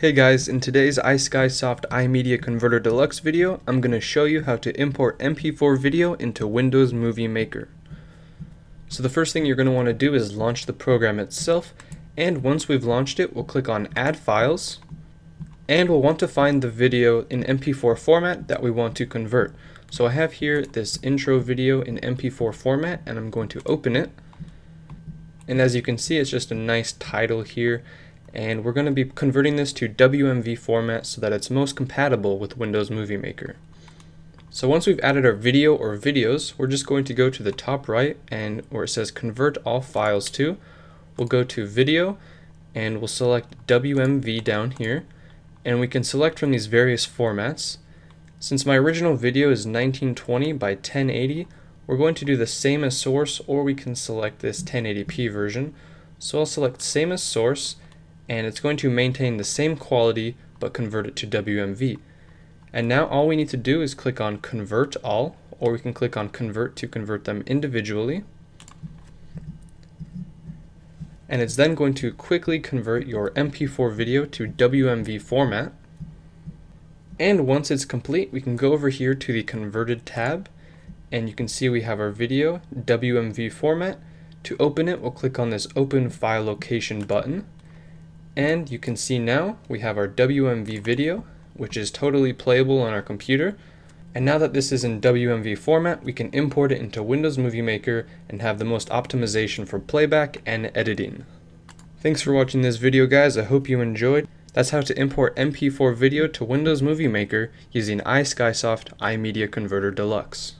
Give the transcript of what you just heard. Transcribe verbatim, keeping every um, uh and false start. Hey guys, in today's iSkySoft iMedia Converter Deluxe video, I'm going to show you how to import M P four video into Windows Movie Maker. So the first thing you're going to want to do is launch the program itself, and once we've launched it, we'll click on Add Files, and we'll want to find the video in M P four format that we want to convert. So I have here this intro video in M P four format, and I'm going to open it. And as you can see, it's just a nice title here. And we're going to be converting this to W M V format so that it's most compatible with Windows Movie Maker. So once we've added our video or videos, we're just going to go to the top right and where it says Convert All Files To, we'll go to Video and we'll select W M V down here, and we can select from these various formats. Since my original video is nineteen twenty by ten eighty, we're going to do the same as source, or we can select this ten eighty p version. So I'll select same as source, and it's going to maintain the same quality but convert it to W M V. And now all we need to do is click on Convert All, or we can click on Convert to convert them individually. And it's then going to quickly convert your M P four video to W M V format. And once it's complete, we can go over here to the Converted tab, and you can see we have our video, W M V format. To open it, we'll click on this Open File Location button. And you can see now we have our W M V video, which is totally playable on our computer. And now that this is in W M V format, we can import it into Windows Movie Maker and have the most optimization for playback and editing. Thanks for watching this video, guys. I hope you enjoyed. That's how to import M P four video to Windows Movie Maker using iSkySoft iMedia Converter Deluxe.